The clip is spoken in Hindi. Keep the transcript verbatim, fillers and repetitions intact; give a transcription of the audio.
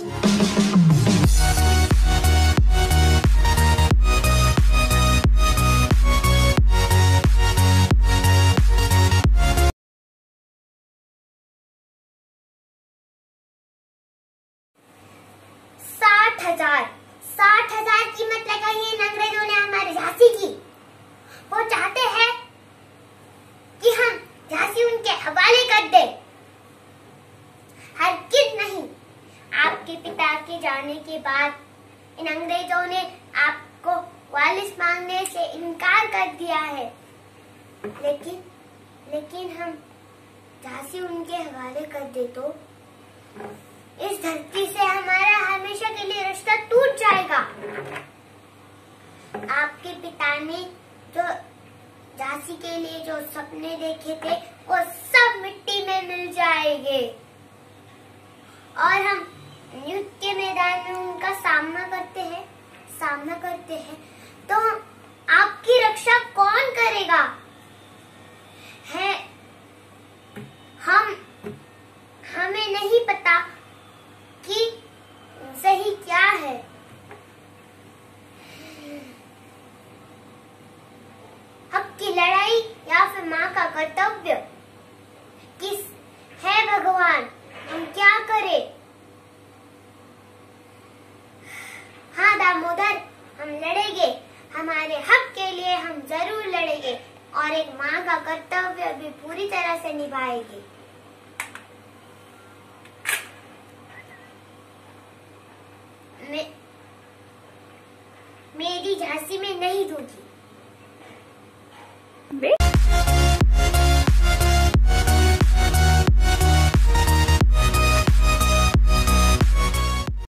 साठ हजार साठ हजार कीमत लगाई है इन अंग्रेजों ने हमारे झांसी की। वो चाहते हैं कि हम झांसी उनके हवाले कर दे। हरगिज़ नहीं, आपके पिता के जाने के बाद इन अंग्रेजों ने आपको वालिस मांगने से इनकार कर दिया है, लेकिन लेकिन हम झांसी उनके हवाले कर दे तो इस धरती से हमारा हमेशा के लिए रिश्ता टूट जाएगा। आपके पिता ने जो झांसी के लिए जो सपने देखे थे वो सब मिट्टी में मिल जाएंगे और हम युद्ध के मैदान में उनका सामना करते हैं सामना करते हैं तो आपकी रक्षा कौन करेगा? है हम हमें नहीं पता कि सही क्या है। हक की लड़ाई या फिर माँ का कर्तव्य किस है? भगवान हम क्या करें? हाँ दामोदर, हम लड़ेंगे, हमारे हक के लिए हम जरूर लड़ेंगे और एक माँ का कर्तव्य भी पूरी तरह से निभाएंगे। मैं मेरी झांसी में नहीं दूंगी।